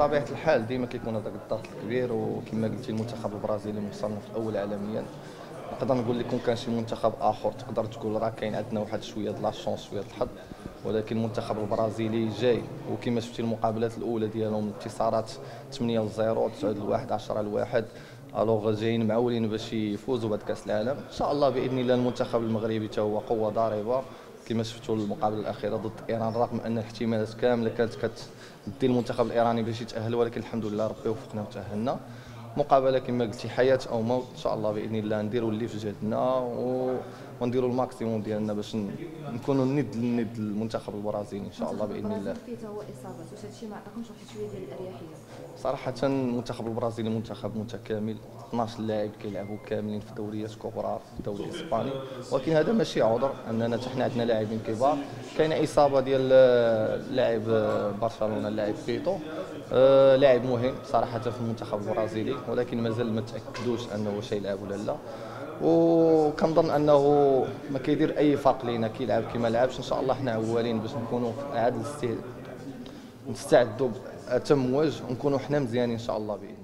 بطبيعه الحال ديما كيكون هذاك الضغط الكبير، وكما قلتي المنتخب البرازيلي مصنف الاول عالميا. نقدر نقول لكم كان شي منتخب اخر تقدر تقول راه كاين عندنا واحد شويه ديال لاشونس شويه الحظ، ولكن المنتخب البرازيلي جاي، وكما شفتي المقابلات الاولى ديالهم انتصارات 8-0 9-1 10-1، الوغ جايين معولين باش يفوزوا بعد كاس العالم ان شاء الله باذن الله. المنتخب المغربي حتى هو قوه ضاربه كما شفتوا المقابله الاخيره ضد ايران، رغم ان الاحتمالات كامله كانت كتدي المنتخب الايراني باش يتاهل، ولكن الحمد لله ربي وفقنا وتاهلنا. مقابله كما قلتي حياه او موت ان شاء الله باذن الله، نديروا اللي في جهدنا ونديروا الماكسيموم ديالنا باش نكونوا الند المنتخب البرازيلي ان شاء الله باذن الله. حتى هو اصابات واش هادشي ما عطاكمش واحد شويه ديال الاريحيه؟ صراحه المنتخب البرازيلي منتخب متكامل، 12 لاعب كيلعبوا كاملين في دوريات كبرى في الدوري الاسباني، ولكن هذا ماشي عذر اننا حتى حنا عندنا لاعبين كبار. كاينه اصابه ديال لاعب برشلونه اللاعب بيتو، لاعب مهم صراحه في المنتخب البرازيلي، ولكن مازال ما تاكدوش انه واش يلعب ولا لا، وكنظن انه ما كيدير اي فرق لينا كيلعب كما لعبش. ان شاء الله حنا اولين باش نكونوا عاد نستعدوا باتم وجه ونكونوا حنا مزيانين ان شاء الله باذن